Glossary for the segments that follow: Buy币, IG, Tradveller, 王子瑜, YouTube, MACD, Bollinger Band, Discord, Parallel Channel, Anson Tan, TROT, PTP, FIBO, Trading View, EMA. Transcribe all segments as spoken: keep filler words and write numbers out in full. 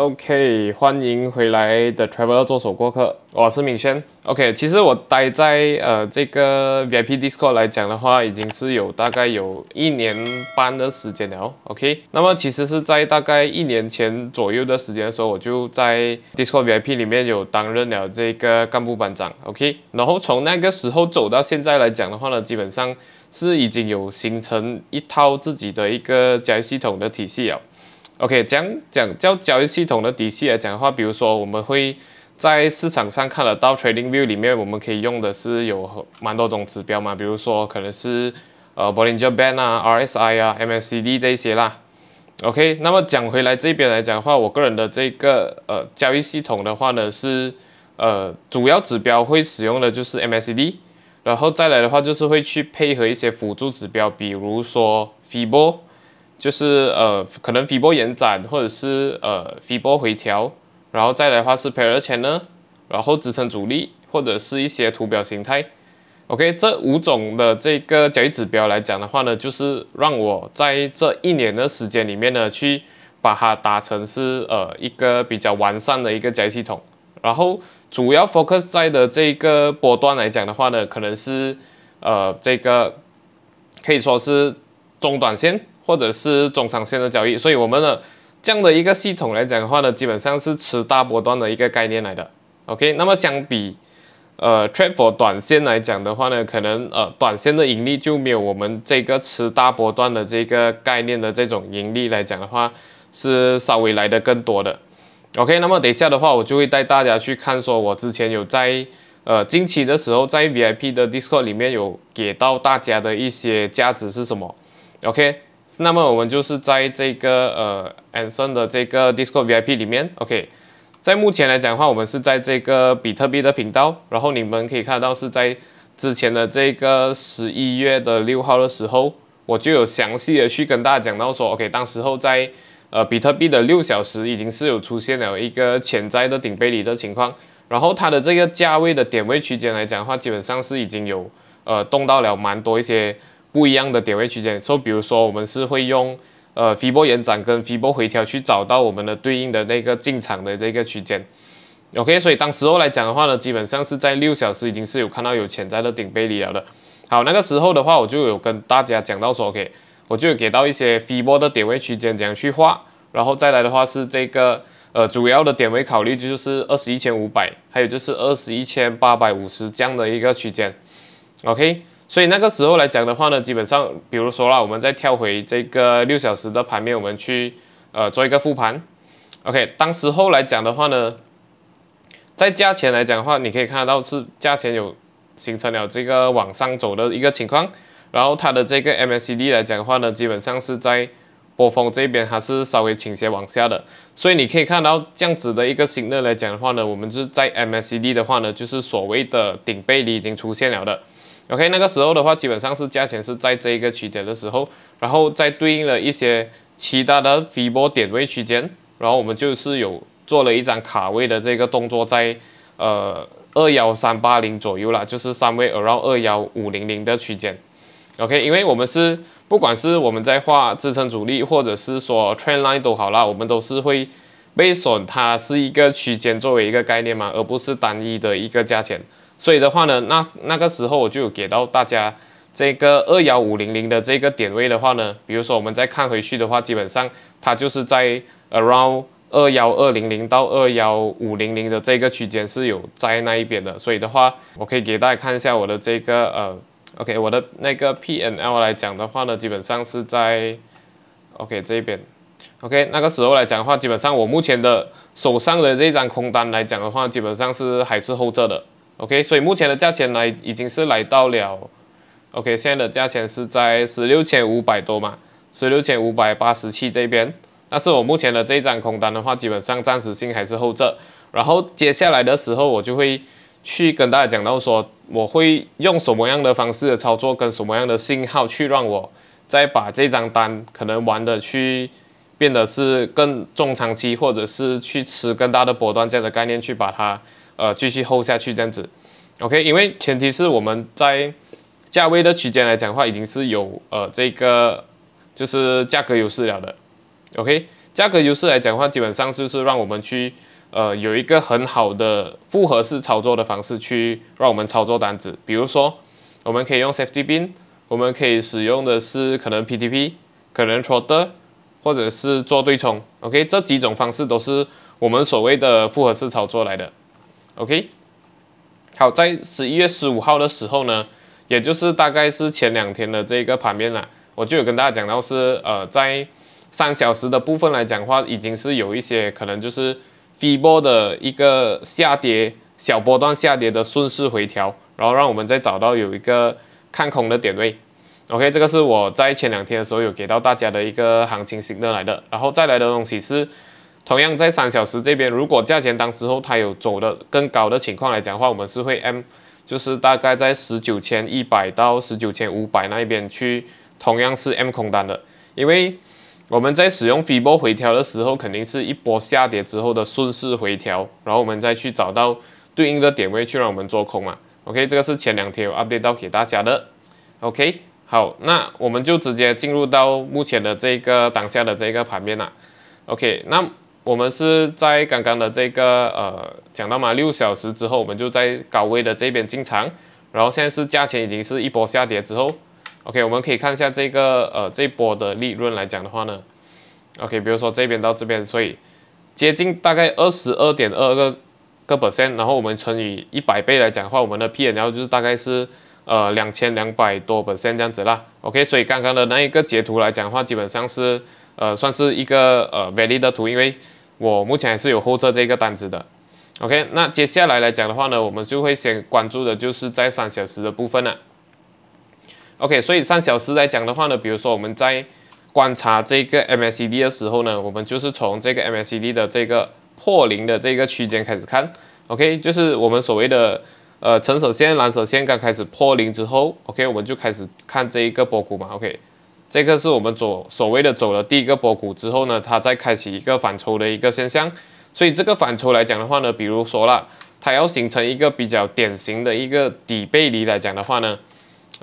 OK， 欢迎回来的 Tradveller 做手过客，我是敏轩。OK， 其实我待在呃这个 V I P Discord 来讲的话，已经是有大概有一年半的时间了。OK， 那么其实是在大概一年前左右的时间的时候，我就在 Discord V I P 里面有担任了这个干部班长。OK， 然后从那个时候走到现在来讲的话呢，基本上是已经有形成一套自己的一个交易系统的体系了。 OK， 讲讲叫交易系统的体系来讲的话，比如说我们会在市场上看得到 Trading View 里面，我们可以用的是有蛮多种指标嘛，比如说可能是呃 Bollinger Band 啊、R S I 啊、M A C D 这些啦。OK， 那么讲回来这边来讲的话，我个人的这个呃交易系统的话呢，是呃主要指标会使用的就是 M A C D， 然后再来的话就是会去配合一些辅助指标，比如说 F I B O。 就是呃，可能 F I B O 延展，或者是呃 F I B O 回调，然后再来的话是 Parallel Channel， 然后支撑阻力，或者是一些图表形态。OK， 这五种的这个交易指标来讲的话呢，就是让我在这一年的时间里面呢，去把它打成是呃一个比较完善的一个交易系统。然后主要 focus 在的这个波段来讲的话呢，可能是呃这个可以说是中短线。 或者是中长线的交易，所以我们的这样的一个系统来讲的话呢，基本上是吃大波段的一个概念来的。OK， 那么相比呃 trade for 短线来讲的话呢，可能呃短线的盈利就没有我们这个吃大波段的这个概念的这种盈利来讲的话，是稍微来的更多的。OK， 那么等一下的话，我就会带大家去看，说我之前有在呃近期的时候在 V I P 的 Discord 里面有给到大家的一些价值是什么。OK。 那么我们就是在这个呃 Anson 的这个 Discord V I P 里面 ，OK， 在目前来讲的话，我们是在这个比特币的频道，然后你们可以看到是在之前的这个十一月的六号的时候，我就有详细的去跟大家讲到说 ，OK， 当时候在呃比特币的六小时已经是有出现了一个潜在的顶背离的情况，然后它的这个价位的点位区间来讲的话，基本上是已经有呃动到了蛮多一些。 不一样的点位区间，所以比如说我们是会用呃 F I B O 延展跟 F I B O 回调去找到我们的对应的那个进场的那个区间。OK， 所以当时候来讲的话呢，基本上是在六小时已经是有看到有潜在的顶背离了的。好，那个时候的话，我就有跟大家讲到说 ，OK， 我就有给到一些 F I B O 的点位区间怎样去画，然后再来的话是这个呃主要的点位考虑就是二十一千五百，还有就是二十一千八百五十这样的一个区间。OK。 所以那个时候来讲的话呢，基本上，比如说啦，我们再跳回这个六小时的盘面，我们去呃做一个复盘。OK， 当时候来讲的话呢，在价钱来讲的话，你可以看得到是价钱有形成了这个往上走的一个情况，然后它的这个 M A C D 来讲的话呢，基本上是在波峰这边还是稍微倾斜往下的，所以你可以看到这样子的一个形态来讲的话呢，我们就是在 M A C D 的话呢，就是所谓的顶背离已经出现了的。 OK， 那个时候的话，基本上是价钱是在这一个区间的时候，然后再对应了一些其他的 F I B O 点位区间，然后我们就是有做了一张卡位的这个动作在，在呃二一三八零左右啦，就是三位 around 二一五零零的区间。OK， 因为我们是不管是我们在画支撑阻力，或者是说 trend line 都好啦，我们都是会被损，它是一个区间作为一个概念嘛，而不是单一的一个价钱。 所以的话呢，那那个时候我就有给到大家这个二一五零零的这个点位的话呢，比如说我们再看回去的话，基本上它就是在 around 二一二零零到二一五零零的这个区间是有在那一边的。所以的话，我可以给大家看一下我的这个呃 ，OK， 我的那个 P and L 来讲的话呢，基本上是在 OK 这边。 OK， 那个时候来讲的话，基本上我目前的手上的这张空单来讲的话，基本上是还是后撤的。 OK， 所以目前的价钱来已经是来到了 ，OK， 现在的价钱是在 十六千五百 多嘛， 十六千五百八十七这边。但是我目前的这一张空单的话，基本上暂时性还是后撤。然后接下来的时候，我就会去跟大家讲到说，我会用什么样的方式的操作，跟什么样的信号去让我再把这张单可能玩的去变得是更中长期，或者是去吃更大的波段这样的概念去把它。 呃，继续hold下去这样子 ，OK， 因为前提是我们在价位的区间来讲的话，已经是有呃这个就是价格优势了的 ，OK，价格优势来讲的话，基本上就是让我们去呃有一个很好的复合式操作的方式去让我们操作单子。比如说，我们可以用 safety pin， 我们可以使用的是可能 P T P， 可能 T R O T， 或者是做对冲。OK， 这几种方式都是我们所谓的复合式操作来的。OK， 好，在十一月十五号的时候呢，也就是大概是前两天的这个盘面啦，我就有跟大家讲到是呃在三小时的部分来讲的话，已经是有一些可能就是 F I B O 的一个下跌小波段下跌的顺势回调，然后让我们再找到有一个看空的点位。OK， 这个是我在前两天的时候有给到大家的一个行情signal来的。然后再来的东西是，同样在三小时这边，如果价钱当时候它有走的更高的情况来讲的话，我们是会 M， 就是大概在 十九千一百 到 十九千五百 那边去，同样是 M 空单的，因为我们在使用 F I B O 回调的时候，肯定是一波下跌之后的顺势回调，然后我们再去找到对应的点位去让我们做空嘛。OK， 这个是前两天我 update 到给大家的。OK， 好，那我们就直接进入到目前的这个当下的这个盘面啦。OK， 那我们是在刚刚的这个呃讲到嘛，六小时之后我们就在高位的这边进场，然后现在是价钱已经是一波下跌之后。OK， 我们可以看一下这个呃这一波的利润来讲的话呢 ，OK， 比如说这边到这边，所以接近大概 百分之二十二点二 然后我们乘以一百倍来讲的话，我们的 P N L 就是大概是呃 两千两百多 这样子啦。OK， 所以刚刚的那一个截图来讲的话，基本上是呃算是一个呃 valid 的图，因为我目前还是有后撤这个单子的。OK， 那接下来来讲的话呢，我们就会先关注的就是在三小时的部分了。OK， 所以三小时来讲的话呢，比如说我们在观察这个 M A C D 的时候呢，我们就是从这个 M A C D 的这个破零的这个区间开始看。OK， 就是我们所谓的呃橙色线、蓝色线刚开始破零之后 ，OK， 我们就开始看这一个波谷嘛。OK， 这个是我们走所谓的走了第一个波谷之后呢，它再开启一个反抽的一个现象。所以这个反抽来讲的话呢，比如说啦，它要形成一个比较典型的一个底背离来讲的话呢。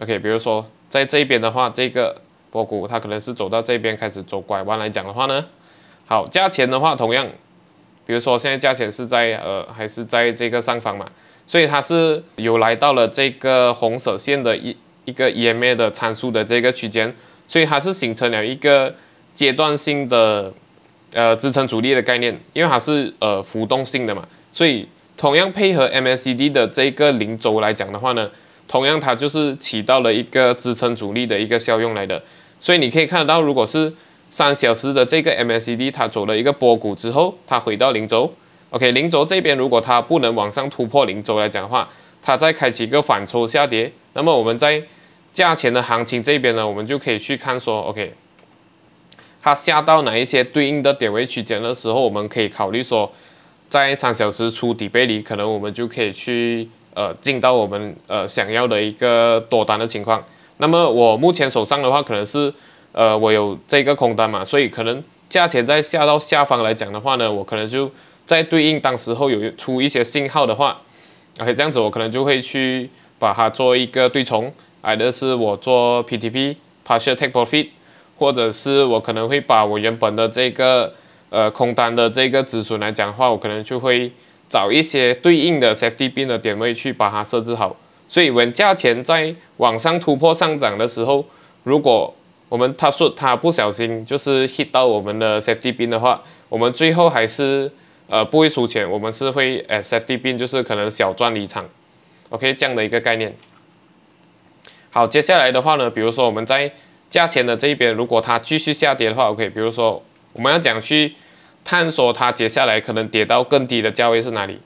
OK， 比如说在这边的话，这个波谷它可能是走到这边开始走拐弯来讲的话呢，好，价钱的话同样，比如说现在价钱是在呃还是在这个上方嘛，所以它是有来到了这个红色线的一一个 E M A 的参数的这个区间，所以它是形成了一个阶段性的呃支撑阻力的概念，因为它是呃浮动性的嘛，所以同样配合 M A C D 的这个零轴来讲的话呢。同样，它就是起到了一个支撑阻力的一个效用来的，所以你可以看得到，如果是三小时的这个 M A C D， 它走了一个波谷之后，它回到零轴 ，OK， 零轴这边如果它不能往上突破零轴来讲的话，它再开启一个反抽下跌，那么我们在价钱的行情这边呢，我们就可以去看说 ，OK， 它下到哪一些对应的点位区间的时候，我们可以考虑说，在三小时出底背离，可能我们就可以去。呃，进到我们呃想要的一个多单的情况。那么我目前手上的话，可能是呃我有这个空单嘛，所以可能价钱在下到下方来讲的话呢，我可能就在对应当时候有出一些信号的话 ，OK， 这样子我可能就会去把它做一个对冲，或者是我做 P T P partial take profit， 或者是我可能会把我原本的这个呃空单的这个止损来讲的话，我可能就会。找一些对应的 safety pin 的点位去把它设置好，所以我们价钱在往上突破上涨的时候，如果我们它说它不小心就是 hit 到我们的 safety pin 的话，我们最后还是呃不会输钱，我们是会呃 safety pin 就是可能小赚离场 ，OK 这样的一个概念。好，接下来的话呢，比如说我们在价钱的这一边，如果它继续下跌的话 ，OK， 比如说我们要讲去。探索它接下来可能跌到更低的价位是哪里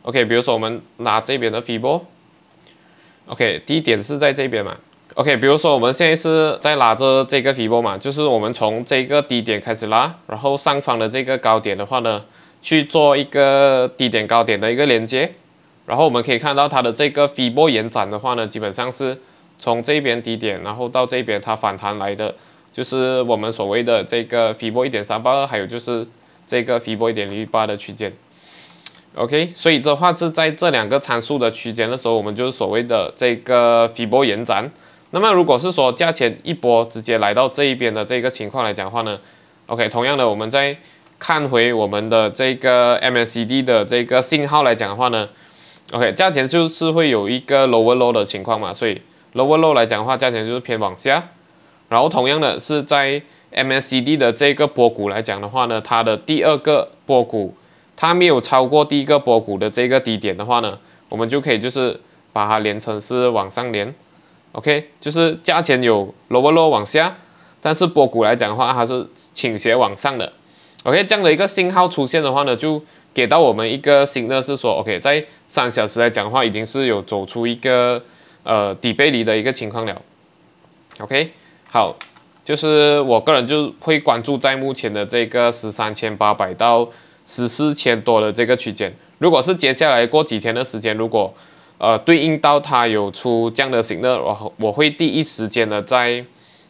？OK， 比如说我们拿这边的 F I B O，OK， 低点是在这边嘛 ？OK， 比如说我们现在是在拉着这个 F I B O 嘛，就是我们从这个低点开始拉，然后上方的这个高点的话呢，去做一个低点高点的一个连接，然后我们可以看到它的这个 F I B O 延展的话呢，基本上是从这边低点，然后到这边它反弹来的。就是我们所谓的这个 F I B O 一点三八二，还有就是这个 F I B O 一点六一八的区间 ，OK， 所以的话是在这两个参数的区间的时候，我们就是所谓的这个 F I B O 延展。那么如果是说价钱一波直接来到这一边的这个情况来讲的话呢， OK， 同样的，我们再看回我们的这个 M A C D 的这个信号来讲的话呢 ，OK， 价钱就是会有一个 lower low 的情况嘛，所以 lower low 来讲的话，价钱就是偏往下。然后同样的是在 M A C D 的这个波谷来讲的话呢，它的第二个波谷它没有超过第一个波谷的这个低点的话呢，我们就可以就是把它连成是往上连 ，OK， 就是价钱有 lower low 往下。 但是波谷来讲的话，它是倾斜往上的 ，OK， 这样的一个信号出现的话呢，就给到我们一个新的是说 ，OK， 在三小时来讲的话，已经是有走出一个呃底背离的一个情况了 ，OK， 好，就是我个人就会关注在目前的这个十三千八百到十四千多的这个区间，如果是接下来过几天的时间，如果呃对应到它有出这样的信号，我我会第一时间的在。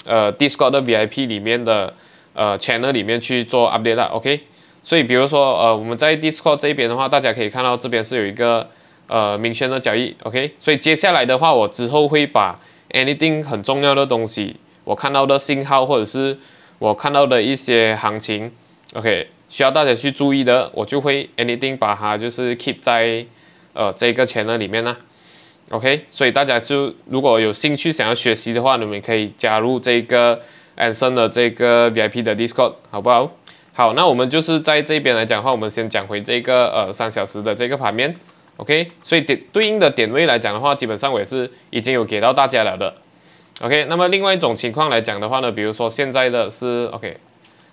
呃 ，Discord 的 V I P 里面的呃 channel 里面去做 update 啦 ，OK。所以比如说呃我们在 Discord 这边的话，大家可以看到这边是有一个呃明轩的交易 ，OK。所以接下来的话，我之后会把 anything 很重要的东西，我看到的信号或者是我看到的一些行情 ，OK， 需要大家去注意的，我就会 anything 把它就是 keep 在呃这个 channel 里面啦。 OK， 所以大家就如果有兴趣想要学习的话，你们可以加入这个 Anson 的这个 V I P 的 Discord， 好不好？好，那我们就是在这边来讲的话，我们先讲回这个呃三小时的这个盘面 ，OK， 所以点对应的点位来讲的话，基本上我也是已经有给到大家了的 ，OK。那么另外一种情况来讲的话呢，比如说现在的是 OK，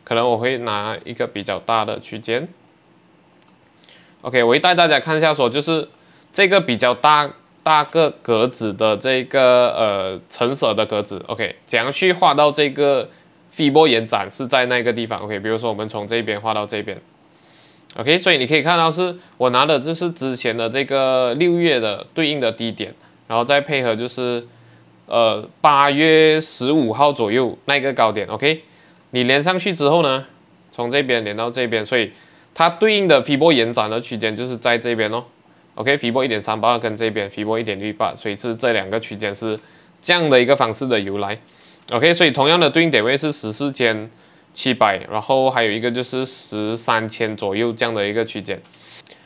可能我会拿一个比较大的区间 ，OK， 我会带大家看一下说就是这个比较大。 大个格子的这个呃橙色的格子 ，OK， 怎样去画到这个 F I B O 延展是在那个地方 ，OK， 比如说我们从这边画到这边 ，OK， 所以你可以看到是我拿的就是之前的这个六月的对应的低点，然后再配合就是呃八月十五号左右那个高点 ，OK， 你连上去之后呢，从这边连到这边，所以它对应的 F I B O 延展的区间就是在这边哦。 OK，F I B O 一点三八 跟这边 F I B O 一点六八， 所以是这两个区间是这样的一个方式的由来。OK， 所以同样的对应点位是 十四千七百， 然后还有一个就是 十三千 左右这样的一个区间。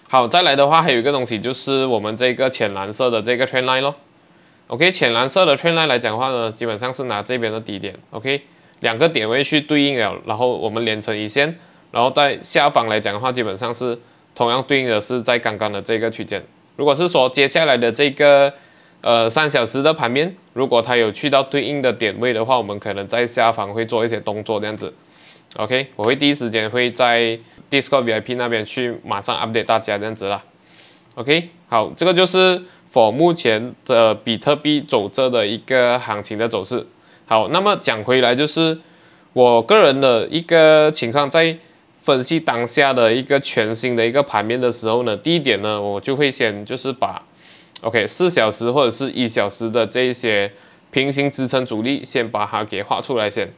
好，再来的话还有一个东西就是我们这个浅蓝色的这个 trend line 咯。OK， 浅蓝色的 trend line 来讲的话呢，基本上是拿这边的低点 ，OK， 两个点位去对应了，然后我们连成一线，然后在下方来讲的话，基本上是。 同样对应的是在刚刚的这个区间。如果是说接下来的这个呃三小时的盘面，如果它有去到对应的点位的话，我们可能在下方会做一些动作这样子。OK， 我会第一时间会在 Discord V I P 那边去马上 update 大家这样子啦。OK， 好，这个就是 for 目前的比特币走这的一个行情的走势。好，那么讲回来就是我个人的一个情况在。 分析当下的一个全新的一个盘面的时候呢，第一点呢，我就会先就是把 ，OK， 四小时或者是一小时的这一些平行支撑阻力先把它给画出来先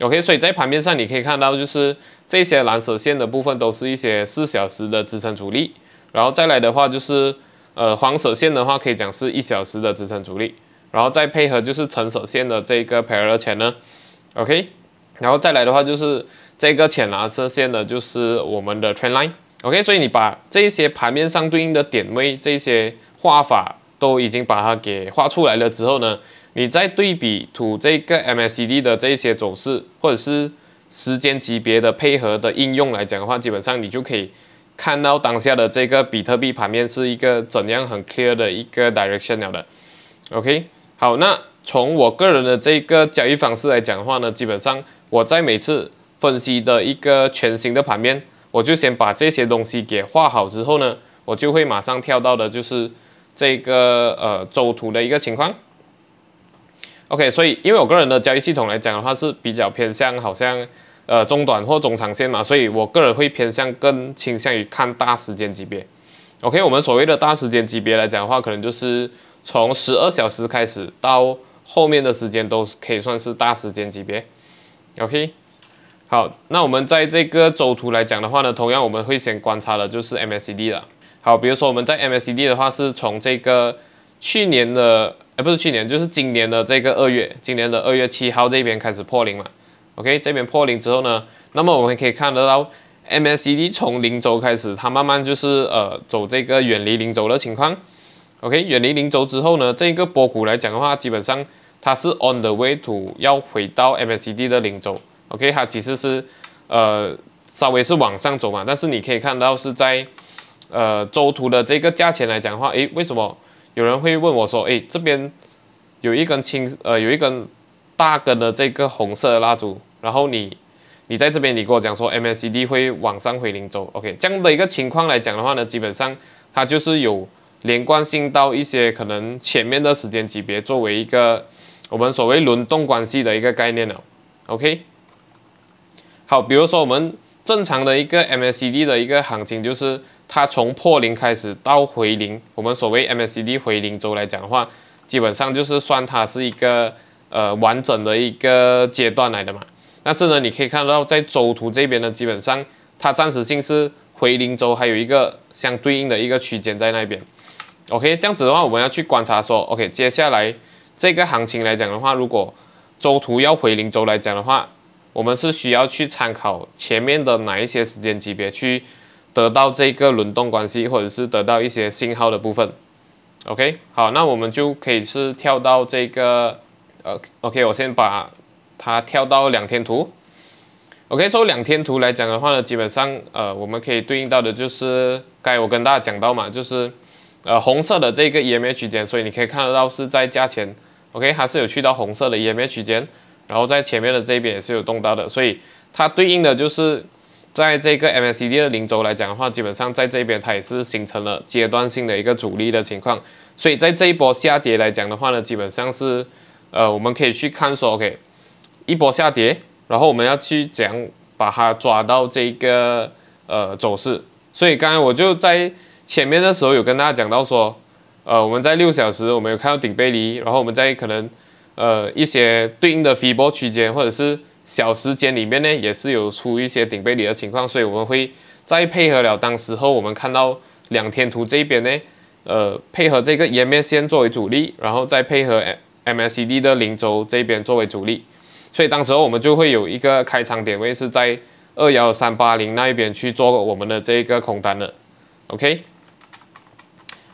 ，OK， 所以在盘面上你可以看到就是这些蓝色线的部分都是一些四小时的支撑阻力，然后再来的话就是呃黄色线的话可以讲是一小时的支撑阻力，然后再配合就是橙色线的这个 parallel channel，OK， 然后再来的话就是。 这个浅蓝色线呢，就是我们的 trend line，OK， 所以你把这些盘面上对应的点位，这些画法都已经把它给画出来了之后呢，你再对比图这个 M A C D 的这些走势，或者是时间级别的配合的应用来讲的话，基本上你就可以看到当下的这个比特币盘面是一个怎样很 clear 的一个 direction 了的 ，OK， 好，那从我个人的这个交易方式来讲的话呢，基本上我在每次 分析的一个全新的盘面，我就先把这些东西给画好之后呢，我就会马上跳到的就是这个呃周图的一个情况。OK， 所以因为我个人的交易系统来讲的话是比较偏向好像呃中短或中长线嘛，所以我个人会偏向更倾向于看大时间级别。OK， 我们所谓的大时间级别来讲的话，可能就是从十二小时开始到后面的时间都可以算是大时间级别。OK。 好，那我们在这个周图来讲的话呢，同样我们会先观察的就是 M A C D 了。好，比如说我们在 M A C D 的话，是从这个去年的，哎，不是去年，就是今年的这个二月，今年的二月七号这边开始破零嘛。OK， 这边破零之后呢，那么我们可以看得到 M A C D 从零轴开始，它慢慢就是呃走这个远离零轴的情况。OK， 远离零轴之后呢，这个波谷来讲的话，基本上它是 on the way to 要回到 M A C D 的零轴。OK， 它其实是呃稍微是往上走嘛，但是你可以看到是在呃周图的这个价钱来讲的话，诶，为什么有人会问我说，诶，这边有一根青呃有一根大根的这个红色的蜡烛，然后你你在这边你跟我讲说 M A C D 会往上回零轴 ，OK， 这样的一个情况来讲的话呢，基本上它就是有连贯性到一些可能前面的时间级别作为一个我们所谓轮动关系的一个概念了 ，OK。好，比如说我们正常的一个 M A C D 的一个行情就是它从破零开始到回零，我们所谓 M A C D 回零轴来讲的话，基本上就是算它是一个。呃，完整的一个阶段来的嘛，但是呢，你可以看到在周图这边呢，基本上它暂时性是回零轴，还有一个相对应的一个区间在那边。OK， 这样子的话，我们要去观察说 ，OK， 接下来这个行情来讲的话，如果周图要回零轴来讲的话，我们是需要去参考前面的哪一些时间级别去得到这个轮动关系，或者是得到一些信号的部分。OK， 好，那我们就可以是跳到这个。OK， 我先把它跳到两天图。OK， 所以两天图来讲的话呢，基本上呃，我们可以对应到的就是刚才我跟大家讲到嘛，就是呃红色的这个 E M A 区间，所以你可以看得到是在价钱 ，OK， 它是有去到红色的 E M A 区间，然后在前面的这边也是有动到的，所以它对应的就是在这个 M A C D 的零轴来讲的话，基本上在这边它也是形成了阶段性的一个阻力的情况，所以在这一波下跌来讲的话呢，基本上是。呃，我们可以去看说 ，OK， 一波下跌，然后我们要去怎样把它抓到这个呃走势。所以刚才我就在前面的时候有跟大家讲到说，呃，我们在六小时我们有看到顶背离，然后我们在可能呃一些对应的 F I B O 区间或者是小时间里面呢，也是有出一些顶背离的情况，所以我们会再配合了当时候我们看到两天图这边呢，呃，配合这个沿面线作为主力，然后再配合。M A C D 的零轴这边作为主力，所以当时候我们就会有一个开场点位是在二一三八零那一边去做我们的这个空单的 ，OK。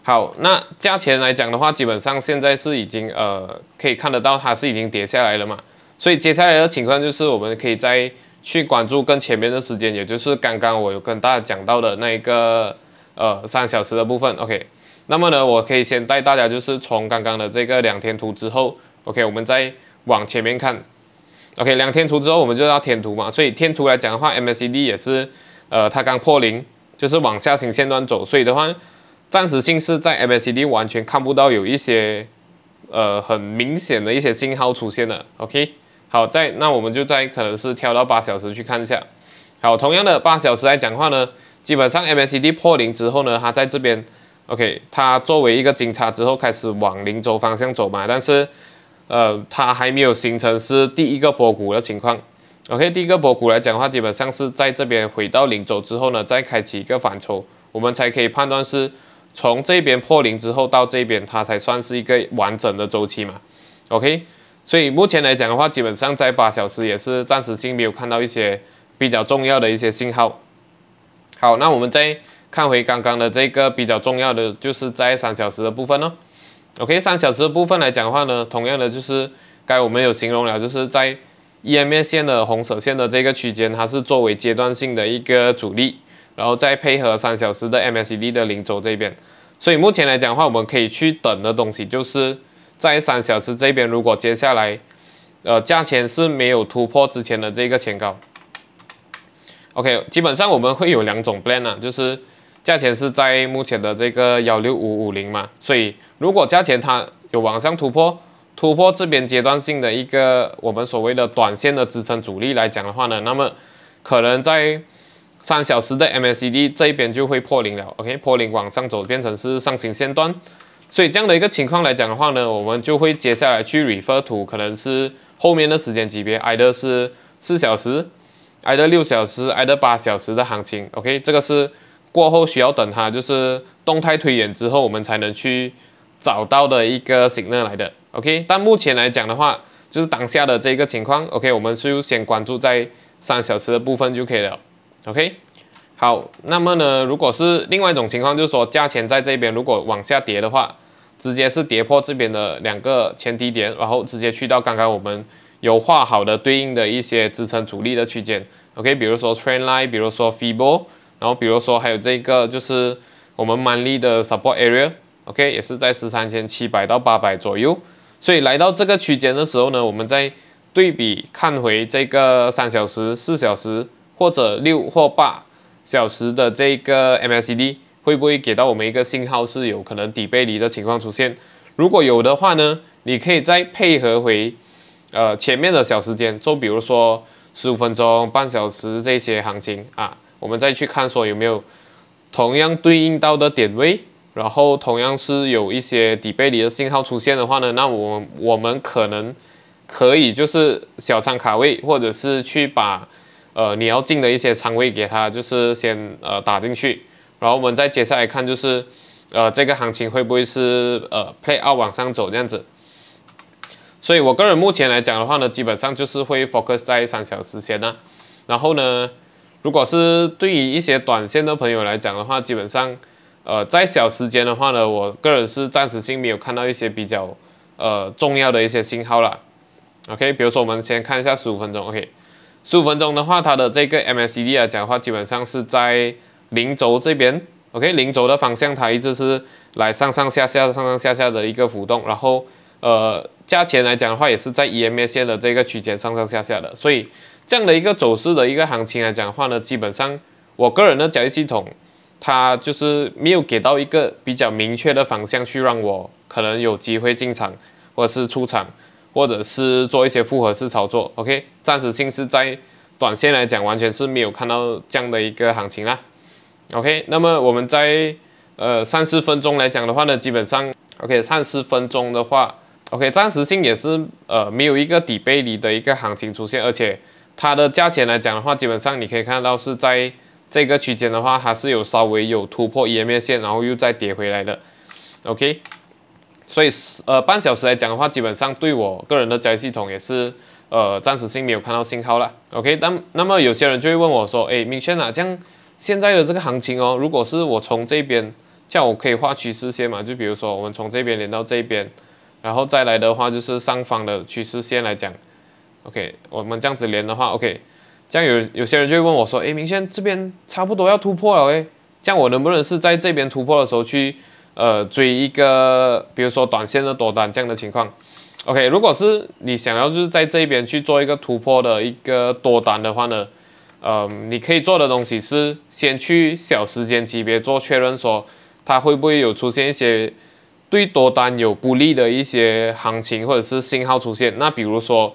好，那价钱来讲的话，基本上现在是已经呃可以看得到它是已经跌下来了嘛，所以接下来的情况就是我们可以再去关注更前面的时间，也就是刚刚我有跟大家讲到的那一个呃三小时的部分 ，OK。那么呢，我可以先带大家就是从刚刚的这个两天图之后 ，OK， 我们再往前面看 ，OK， 两天图之后我们就到天图嘛，所以天图来讲的话 ，M A C D 也是，呃，它刚破零，就是往下行线段走，所以的话，暂时性是在 M A C D 完全看不到有一些，呃，很明显的一些信号出现了 ，OK， 好，在那我们就在可能是跳到八小时去看一下，好，同样的八小时来讲的话呢，基本上 M A C D 破零之后呢，它在这边。OK， 它作为一个金叉之后开始往零轴方向走嘛，但是，呃，它还没有形成是第一个波谷的情况。OK， 第一个波谷来讲的话，基本上是在这边回到零轴之后呢，再开启一个反抽，我们才可以判断是从这边破零之后到这边，它才算是一个完整的周期嘛。OK， 所以目前来讲的话，基本上在八小时也是暂时性没有看到一些比较重要的一些信号。好，那我们再。看回刚刚的这个比较重要的就是在三小时的部分哦 ，OK， 三小时的部分来讲的话呢，同样的就是该我们有形容了，就是在 E M A 线的红色线的这个区间，它是作为阶段性的一个主力，然后再配合三小时的 M A C D 的零轴这边，所以目前来讲的话，我们可以去等的东西就是在三小时这边，如果接下来呃价钱是没有突破之前的这个前高 ，OK， 基本上我们会有两种 plan 啊，就是。价钱是在目前的这个一六五五零嘛，所以如果价钱它有往上突破，突破这边阶段性的一个我们所谓的短线的支撑阻力来讲的话呢，那么可能在三小时的 M A C D 这边就会破零了 ，OK， 破零往上走变成是上行线段，所以这样的一个情况来讲的话呢，我们就会接下来去 refer to 可能是后面的时间级别 ，either 是四小时 ，either 六小时 ，either 八小时的行情 ，OK， 这个是。过后需要等它就是动态推演之后，我们才能去找到的一个 signal 来的。OK， 但目前来讲的话，就是当下的这个情况 ，OK， 我们就先关注在三小时的部分就可以了 ，OK。好，那么呢，如果是另外一种情况，就是说价钱在这边如果往下跌的话，直接是跌破这边的两个前低点，然后直接去到刚刚我们有画好的对应的一些支撑阻力的区间 ，OK， 比如说 Trend Line， 比如说 F I B O， 然后比如说还有这个就是我们Monthly的 Support Area。 OK， 也是在 十三千七百 到八百左右，所以来到这个区间的时候呢，我们再对比看回这个三小时、四小时或者六或八小时的这个 M A C D， 会不会给到我们一个信号是有可能底背离的情况出现？如果有的话呢，你可以再配合回呃前面的小时间，就比如说十五分钟、半小时这些行情啊，我们再去看说有没有同样对应到的点位。 然后同样是有一些底背离的信号出现的话呢，那我我们可能可以就是小仓卡位，或者是去把呃你要进的一些仓位给它就是先呃打进去，然后我们再接下来看就是呃这个行情会不会是呃 play out 往上走这样子。所以我个人目前来讲的话呢，基本上就是会 focus 在三小时线呢。然后呢，如果是对于一些短线的朋友来讲的话，基本上。 呃，在小时间的话呢，我个人是暂时性没有看到一些比较呃重要的一些信号啦。OK， 比如说我们先看一下十五分钟。OK， 十五分钟的话，它的这个 M A C D 来讲的话，基本上是在零轴这边。OK， 零轴的方向它一直是来上上下下、上上下下的一个浮动。然后呃，价钱来讲的话，也是在 E M A 线的这个区间上上下下的。所以这样的一个走势的一个行情来讲的话呢，基本上我个人的交易系统。 它就是没有给到一个比较明确的方向去让我可能有机会进场，或者是出场，或者是做一些复合式操作。OK， 暂时性是在短线来讲，完全是没有看到这样的一个行情啦。OK， 那么我们在呃三十分钟来讲的话呢，基本上 OK 三十分钟的话 ，OK 暂时性也是呃没有一个底背离的一个行情出现，而且它的价钱来讲的话，基本上你可以看到是在。 这个区间的话，它是有稍微有突破 E M A 线，然后又再跌回来的 ，OK。所以呃，半小时来讲的话，基本上对我个人的交易系统也是呃暂时性没有看到信号啦 ，OK 但。但那么有些人就会问我说，哎，明轩啊，这样现在的这个行情哦，如果是我从这边，这样我可以画趋势线嘛？就比如说我们从这边连到这边，然后再来的话就是上方的趋势线来讲 ，OK。我们这样子连的话 ，OK。 这样有有些人就会问我说，哎，明轩这边差不多要突破了哎，这样我能不能是在这边突破的时候去，呃，追一个，比如说短线的多单这样的情况 ？OK， 如果是你想要就是在这边去做一个突破的一个多单的话呢，呃，你可以做的东西是先去小时间级别做确认，说它会不会有出现一些对多单有不利的一些行情或者是信号出现。那比如说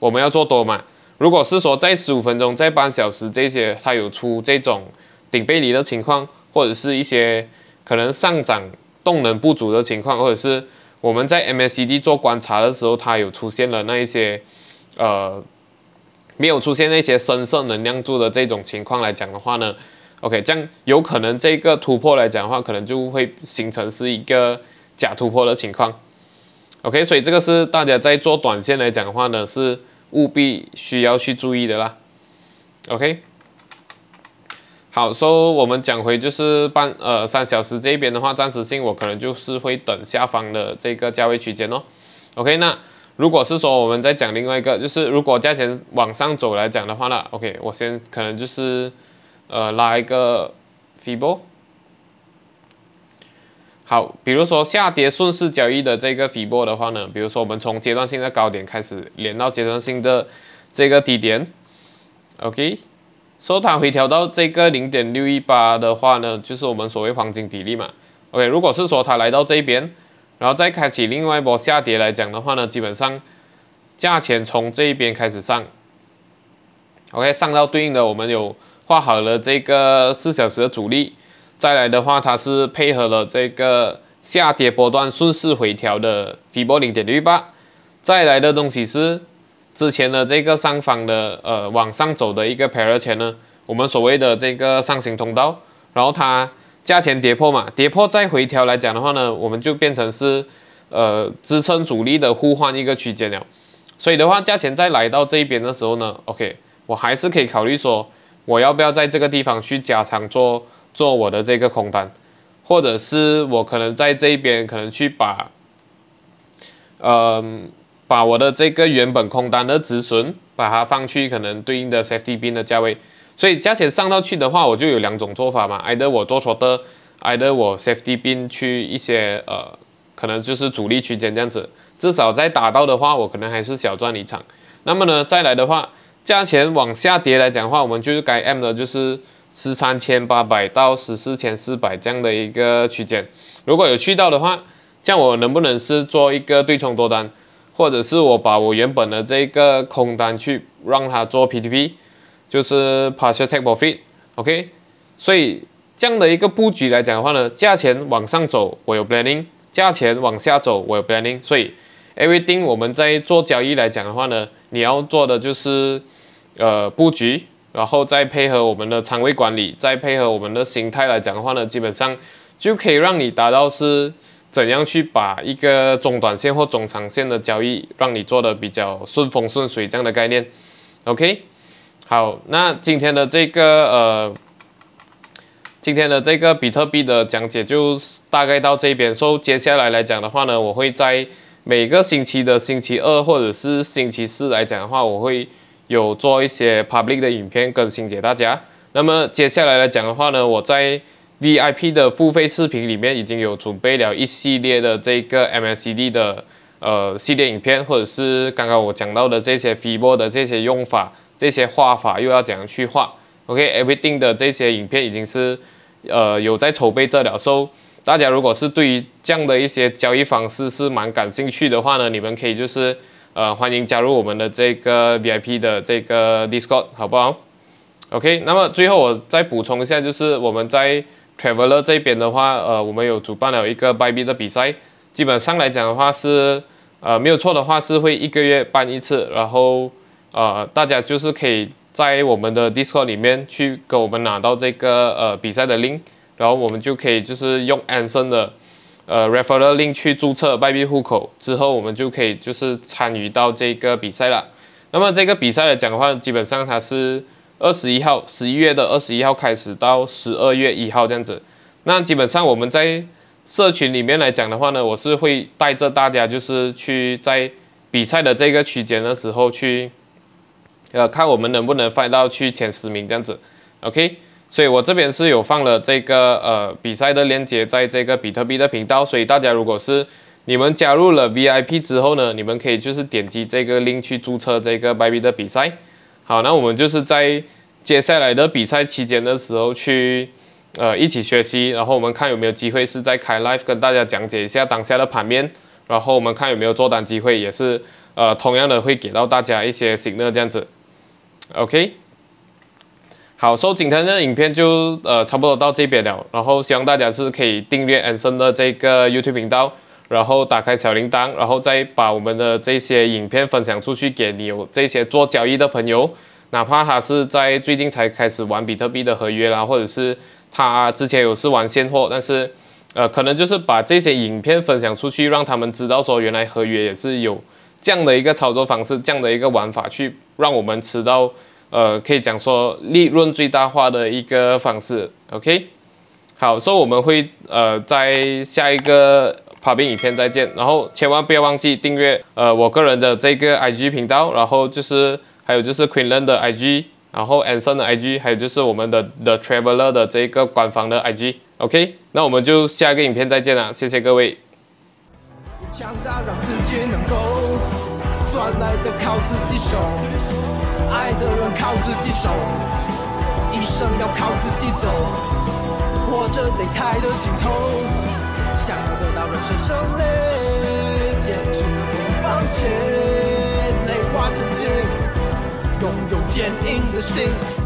我们要做多嘛。 如果是说在十五分钟、在半小时这些，它有出这种顶背离的情况，或者是一些可能上涨动能不足的情况，或者是我们在 M A C D 做观察的时候，它有出现了那一些呃没有出现那些深色能量柱的这种情况来讲的话呢 ，OK， 这样有可能这个突破来讲的话，可能就会形成是一个假突破的情况。OK， 所以这个是大家在做短线来讲的话呢是。 务必需要去注意的啦 ，OK。好，所以我们讲回就是半呃三小时这边的话，暂时性我可能就是会等下方的这个价位区间哦 ，OK。那如果是说我们再讲另外一个，就是如果价钱往上走来讲的话呢 ，OK， 我先可能就是呃拉一个 F I B O。好，比如说下跌顺势交易的这个 F I B O 的话呢，比如说我们从阶段性的高点开始连到阶段性的这个低点 ，OK， 所以它回调到这个 零点六一八 的话呢，就是我们所谓黄金比例嘛 ，OK， 如果是说它来到这边，然后再开启另外一波下跌来讲的话呢，基本上价钱从这一边开始上 ，OK， 上到对应的我们有画好了这个四小时的阻力。 再来的话，它是配合了这个下跌波段顺势回调的 F I B O 零点六八， 再来的东西是之前的这个上方的呃往上走的一个 parallel channel， 我们所谓的这个上行通道，然后它价钱跌破嘛，跌破再回调来讲的话呢，我们就变成是呃支撑阻力的互换一个区间了，所以的话，价钱再来到这一边的时候呢 ，OK， 我还是可以考虑说，我要不要在这个地方去加仓做做我的这个空单，或者是我可能在这一边可能去把，嗯、呃，把我的这个原本空单的止损把它放去可能对应的 safety bin 的价位。所以价钱上到去的话，我就有两种做法嘛 ，either 我做 shorter，either 我 safety bin 去一些呃。 可能就是主力区间这样子，至少在打到的话，我可能还是小赚一场。那么呢，再来的话，价钱往下跌来讲的话，我们就是该 M 的，就是十三千八百到十四千四百这样的一个区间。如果有去到的话，这样我能不能是做一个对冲多单，或者是我把我原本的这个空单去让它做 P T P， 就是 partial take profit，OK？ 所以这样的一个布局来讲的话呢，价钱往上走，我有 planning。 价钱往下走，我有 planning， 所以 everything 我们在做交易来讲的话呢，你要做的就是呃布局，然后再配合我们的仓位管理，再配合我们的形态来讲的话呢，基本上就可以让你达到是怎样去把一个中短线或中长线的交易，让你做的比较顺风顺水这样的概念。OK， 好，那今天的这个呃。 今天的这个比特币的讲解就大概到这边。所以接下来来讲的话呢，我会在每个星期的星期二或者是星期四来讲的话，我会有做一些 public 的影片更新给大家。那么接下来来讲的话呢，我在 V I P 的付费视频里面已经有准备了一系列的这个 M A C D 的呃系列影片，或者是刚刚我讲到的这些 F I B O 的这些用法、这些画法又要怎样去画。 OK，everything、okay, 的这些影片已经是，呃，有在筹备这了。So， 大家如果是对于这样的一些交易方式是蛮感兴趣的话呢，你们可以就是，呃，欢迎加入我们的这个 V I P 的这个 Discord， 好不好 ？OK， 那么最后我再补充一下，就是我们在 Tradveller 这边的话，呃，我们有主办了一个 Buy 币的比赛，基本上来讲的话是，呃，没有错的话是会一个月办一次，然后，呃，大家就是可以。 在我们的 Discord 里面去给我们拿到这个呃比赛的 link， 然后我们就可以就是用 Anson 的呃 referral link 去注册Buy币户口，之后我们就可以就是参与到这个比赛了。那么这个比赛来讲的话，基本上它是二十一号， 十一月的二十一号开始到十二月一号这样子。那基本上我们在社群里面来讲的话呢，我是会带着大家就是去在比赛的这个区间的时候去。 呃，看我们能不能fight到去前十名这样子 ，OK， 所以我这边是有放了这个呃比赛的链接在这个比特币的频道，所以大家如果是你们加入了 V I P 之后呢，你们可以就是点击这个 link 去注册这个 Buy 币的比赛。好，那我们就是在接下来的比赛期间的时候去呃一起学习，然后我们看有没有机会是在开 live 跟大家讲解一下当下的盘面，然后我们看有没有做单机会，也是呃同样的会给到大家一些signal这样子。 OK， 好，所以今天的影片就呃差不多到这边了。然后希望大家是可以订阅 Anson 的这个 YouTube 频道，然后打开小铃铛，然后再把我们的这些影片分享出去给你有这些做交易的朋友，哪怕他是在最近才开始玩比特币的合约啦，或者是他之前有是玩现货，但是呃可能就是把这些影片分享出去，让他们知道说原来合约也是有。 这样的一个操作方式，这样的一个玩法，去让我们吃到，呃，可以讲说利润最大化的一个方式。OK， 好，所以我们会呃在下一个跑兵影片再见，然后千万不要忘记订阅呃我个人的这个 I G 频道，然后就是还有就是 Quinlan 的 I G， 然后 Anson 的 I G， 还有就是我们的 The Tradveller 的这个官方的 I G。OK， 那我们就下一个影片再见啦，谢谢各位。 强大让自己能够赚来的靠自己手，爱的人靠自己手，一生要靠自己走，活着擂台的尽头，想要得到人生胜利，坚持不放弃，内化成精，拥有坚硬的心。